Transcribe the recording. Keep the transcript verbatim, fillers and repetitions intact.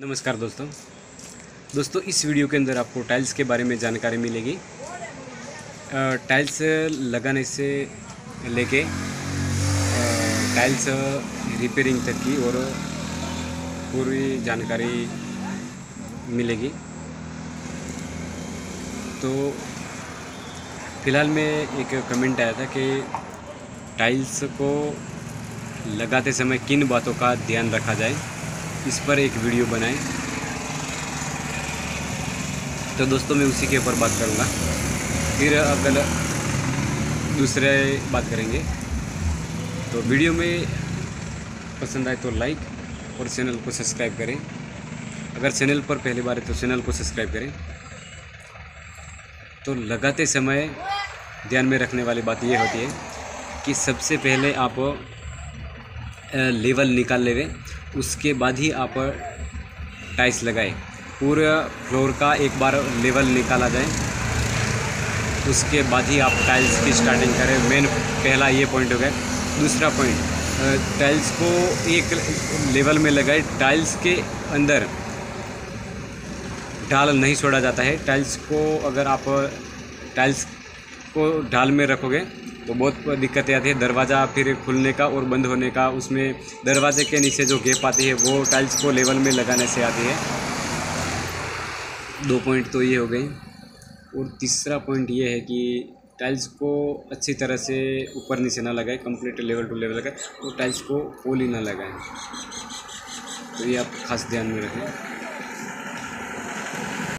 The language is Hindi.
नमस्कार दोस्तों दोस्तों इस वीडियो के अंदर आपको टाइल्स के बारे में जानकारी मिलेगी। टाइल्स लगाने से लेके टाइल्स रिपेयरिंग तक की और पूरी जानकारी मिलेगी। तो फिलहाल में एक कमेंट आया था कि टाइल्स को लगाते समय किन बातों का ध्यान रखा जाए, इस पर एक वीडियो बनाएं। तो दोस्तों मैं उसी के ऊपर बात करूँगा, फिर अगला दूसरे बात करेंगे। तो वीडियो में पसंद आए तो लाइक और चैनल को सब्सक्राइब करें। अगर चैनल पर पहली बार है तो चैनल को सब्सक्राइब करें। तो लगाते समय ध्यान में रखने वाली बात यह होती है कि सबसे पहले आप लेवल निकाल लेवे, उसके बाद ही आप टाइल्स लगाए। पूरा फ्लोर का एक बार लेवल निकाला जाए, उसके बाद ही आप टाइल्स की स्टार्टिंग करें। मेन पहला ये पॉइंट हो गया। दूसरा पॉइंट, टाइल्स को एक लेवल में लगाए। टाइल्स के अंदर ढाल नहीं छोड़ा जाता है। टाइल्स को अगर आप टाइल्स को ढाल में रखोगे तो बहुत दिक्कतें आती है। दरवाज़ा फिर खुलने का और बंद होने का, उसमें दरवाजे के नीचे जो गैप आती है वो टाइल्स को लेवल में लगाने से आती है। दो पॉइंट तो ये हो गए। और तीसरा पॉइंट ये है कि टाइल्स को अच्छी तरह से ऊपर नीचे ना लगाए, कंप्लीट लेवल टू लेवल लगाए और टाइल्स को पोली ना लगाएं। तो ये आप खास ध्यान में रखें।